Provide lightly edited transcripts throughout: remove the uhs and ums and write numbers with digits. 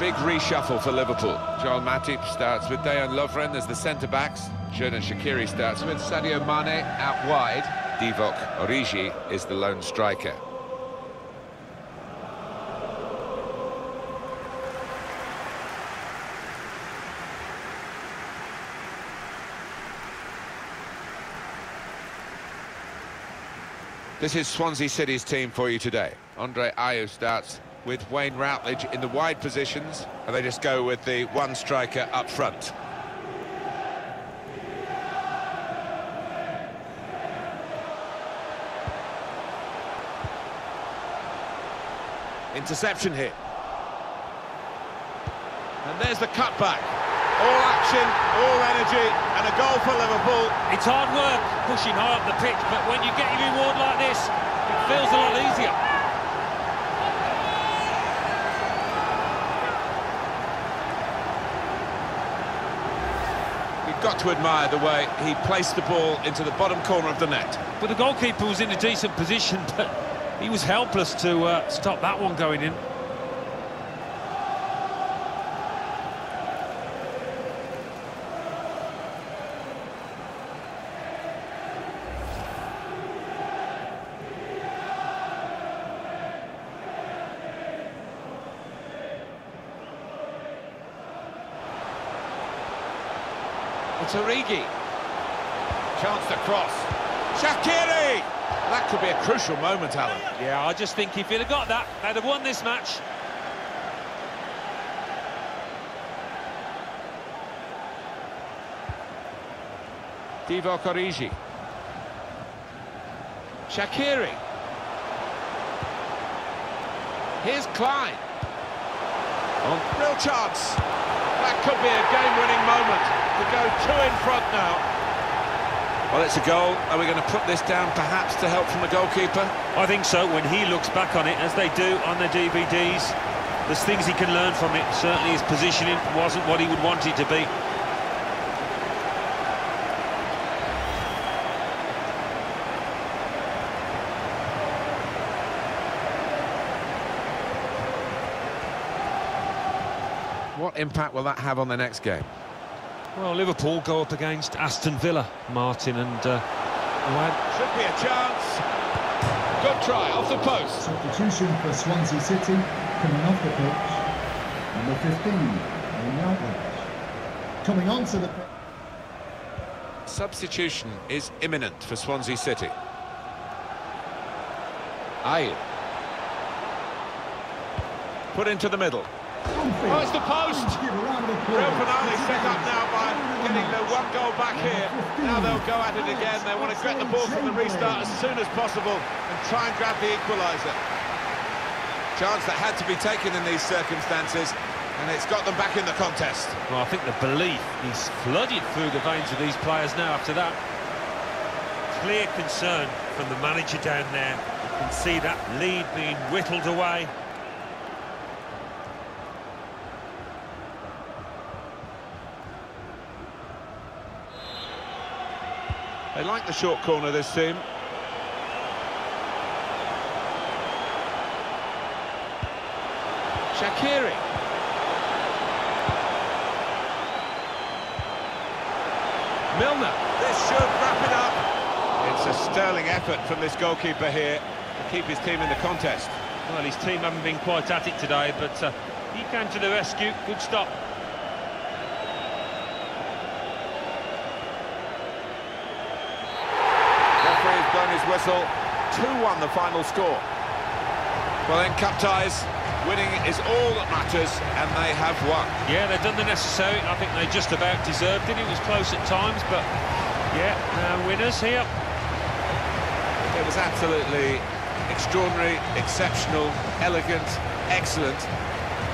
big reshuffle for Liverpool. Joel Matip starts with Dejan Lovren as the centre-backs. Jordan Shaqiri starts with Sadio Mane out wide. Divock Origi is the lone striker. This is Swansea City's team for you today. Andre Ayew starts with Wayne Routledge in the wide positions, and they just go with the one striker up front. Interception here. And there's the cutback. All action, all energy, and a goal for Liverpool. It's hard work pushing high up the pitch, but when you get your reward like this, it feels a lot easier. You've got to admire the way he placed the ball into the bottom corner of the net. But the goalkeeper was in a decent position, but he was helpless to stop that one going in. It's Origi. Chance to cross. Shaqiri! That could be a crucial moment, Alan. Yeah, I just think if he'd have got that, they'd have won this match. Divock Origi. Shaqiri. Here's Klein. Oh, real chance. That could be a game-winning moment. To go two in front now. Well, it's a goal. Are we going to put this down perhaps to help from the goalkeeper? I think so. When he looks back on it, as they do on the DVDs, there's things he can learn from it. Certainly his positioning wasn't what he would want it to be. What impact will that have on the next game? Well, Liverpool go up against Aston Villa, Martin, and should be a chance. Good try off the post. Substitution for Swansea City coming off the pitch. Number 15, Wayne Routledge. Coming on to the pitch. Substitution is imminent for Swansea City. Ayew put into the middle. Oh, it's the post! Real finale set up now by getting the one goal back here. Now they'll go at it again. They want to get the ball from the restart as soon as possible and try and grab the equaliser. Chance that had to be taken in these circumstances, and it's got them back in the contest. Well, I think the belief is flooded through the veins of these players now after that. Clear concern from the manager down there. You can see that lead being whittled away. They like the short corner, this team. Shaqiri. Milner. This should wrap it up. It's a sterling effort from this goalkeeper here to keep his team in the contest. Well, his team haven't been quite at it today, but he came to the rescue. Good stop. His whistle. 2-1 the final score. Well then, cup ties, winning is all that matters, and they have won. Yeah, they've done the necessary. I think they just about deserved it. It was close at times, but yeah, winners here. It was absolutely extraordinary, exceptional, elegant, excellent.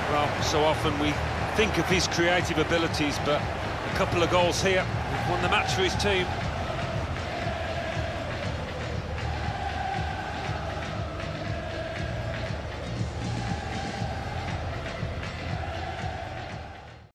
Well, so often we think of his creative abilities, but a couple of goals here won the match for his team.